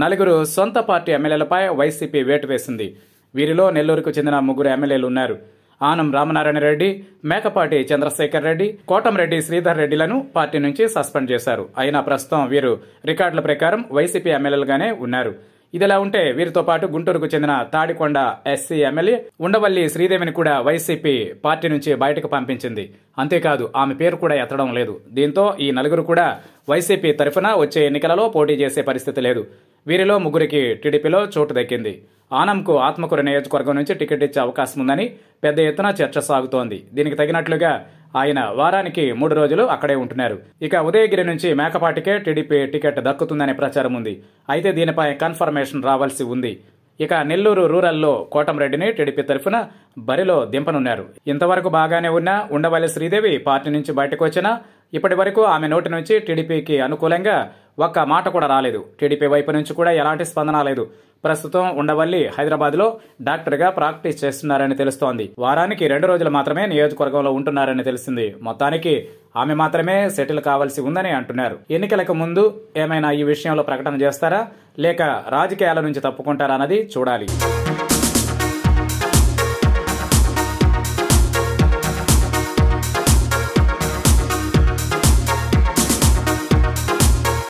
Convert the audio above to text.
నలుగురు సొంత party ఎమ్మెల్యేలపై YCP వేటు వేసింది. వీరిలో నెల్లూరుకు చెందిన ముగ్గురు ఎమ్మెల్యేలు ఉన్నారు. ఆనం రామనారాయణ రెడ్డి, మేకపాటి చంద్రశేఖర్ రెడ్డి, కోటంరెడ్డి శ్రీధర్ రెడ్డిలను పార్టీ నుంచి సస్పెండ్ చేశారు. అయినా ప్రస్తుతం వీరు రికార్డుల ప్రకారం వైసీపీ ఎమ్మెల్యేలుగానే ఉన్నారు. ఇదిలా ఉంటే వీరితో పాటు గుంటూరుకు చెందిన తాడికొండ ఎస్సీ ఎమ్మెల్యే ఉండవల్లి శ్రీదేవిని కూడా వైసీపీ పార్టీ నుంచి బయటకు పంపించింది. అంతేకాదు, ఆమె పేరు కూడా ఎత్తడం లేదు. దీంతో ఈ నలుగురు కూడా వైసీపీ తరఫున వచ్చే ఎన్నికలలో పోటీ చేసే పరిస్థితి లేదు. వీరిలో ముగ్గురికి టీడీపీలో చోటు దక్కింది. ఆనంకు ఆత్మకూరు నియోజకవర్గం నుంచి టికెట్ ఇచ్చే అవకాశం ఉందని పెద్ద ఎత్తున చర్చ సాగుతోంది. దీనికి తగినట్లుగా ఆయన వారానికి 3 రోజులు అక్కడే ఉంటున్నారు. ఇక ఉదయగిరి నుంచి మేకపాటికే టీడీపీ టికెట్ దక్కుతుందనే ప్రచారం ఉంది. అయితే దీనిపై కన్ఫర్మేషన్ రావాల్సి ఉంది. ఇక నెల్లూరు రూరల్లో కోటంరెడ్డిని టీడీపీ తరఫున బరిలో దింపనున్నారు. ఇంతవరకు బాగానే ఉన్న ఉండవల్లి శ్రీదేవి పార్టీ నుంచి బయటకు వచ్చినా ఇప్పటి వరకు ఆమె నోటి నుంచి టీడీపీకి అనుకూలంగా ఒక్క మాట కూడా రాలేదు. టీడీపీ వైపు నుంచి కూడా ఎలాంటి స్పందన లేదు. ప్రస్తుతం ఉండవల్లి హైదరాబాద్లో డాక్టర్గా ప్రాక్టీస్ చేస్తున్నారని తెలుస్తోంది. వారానికి 2 రోజులు మాత్రమే నియోజకవర్గంలో ఉంటున్నారని తెలిసింది. మొత్తానికి ఆమె మాత్రమే సెటిల్ కావాల్సి ఉందని అంటున్నారు. ఎన్నికలకు ముందు ఏమైనా ఈ విషయంలో ప్రకటన చేస్తారా లేక రాజకీయాల నుంచి తప్పుకుంటారా అన్నది చూడాలి.